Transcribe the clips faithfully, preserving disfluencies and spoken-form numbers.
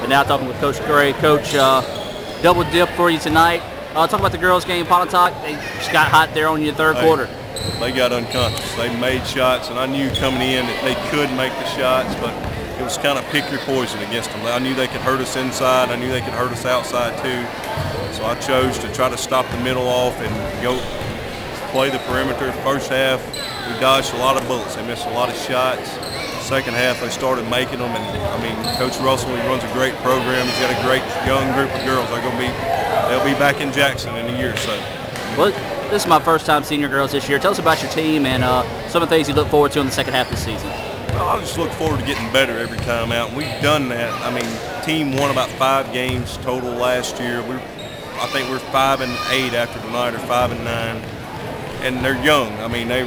But now talking with Coach Gray. Coach, uh, double dip for you tonight. Uh, talk about the girls' game, Pontotoc. They just got hot there on your third they, quarter. They got unconscious. They made shots, and I knew coming in that they could make the shots, but it was kind of pick your poison against them. I knew they could hurt us inside. I knew they could hurt us outside too. So I chose to try to stop the middle off and go play the perimeter. First half, we dodged a lot of bullets. They missed a lot of shots. Second half, they started making them. And I mean, Coach Russell, he runs a great program. He's got a great young group of girls. They're gonna be, they'll be back in Jackson in a year or so. Well, this is my first time seeing your girls this year. Tell us about your team and uh, some of the things you look forward to in the second half this season. Well, I just look forward to getting better every time out. We've done that. I mean, team won about five games total last year. We're, I think we're five and eight after tonight, or five and nine. And they're young. I mean, they're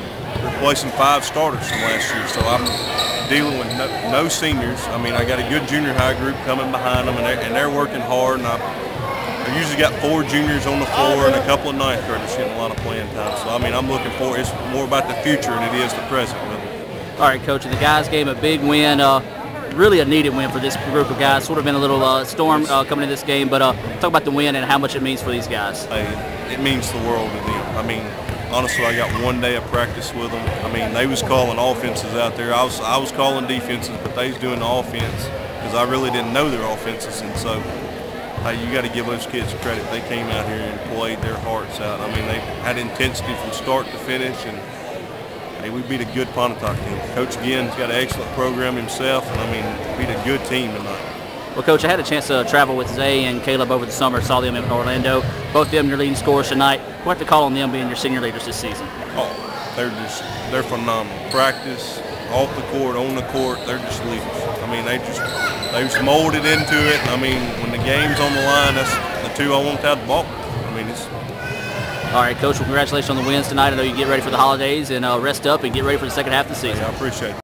replacing five starters from last year. So I'm dealing with no, no seniors. I mean, I got a good junior high group coming behind them, and they're, and they're working hard. And I, I usually got four juniors on the floor and a couple of ninth graders getting a lot of playing time. So I mean, I'm looking for it's more about the future than it is the present. Really. All right, Coach. In the guys' game, a big win. Uh, really a needed win for this group of guys. Sort of been a little uh, storm uh, coming into this game, but uh, talk about the win and how much it means for these guys. Hey, it means the world to them. I mean. Honestly, I got one day of practice with them. I mean, they was calling offenses out there. I was I was calling defenses, but they was doing the offense because I really didn't know their offenses. And so, hey, you got to give those kids credit. They came out here and played their hearts out. I mean, they had intensity from start to finish, and hey, we beat a good Pontotoc team. Coach Ginn's got an excellent program himself, and I mean, beat a good team tonight. Well, Coach, I had a chance to travel with Zay and Caleb over the summer. Saw them in Orlando. Both of them your leading scorers tonight. What to call on them being your senior leaders this season? Oh, they're just they're phenomenal. Practice, off the court, on the court, they're just leaders. I mean, they just they just molded into it. I mean, when the game's on the line, that's the two I want out the ball. I mean, it's. All right, Coach. Well, congratulations on the wins tonight. I know you get ready for the holidays and uh, rest up and get ready for the second half of the season. Yeah, I appreciate it.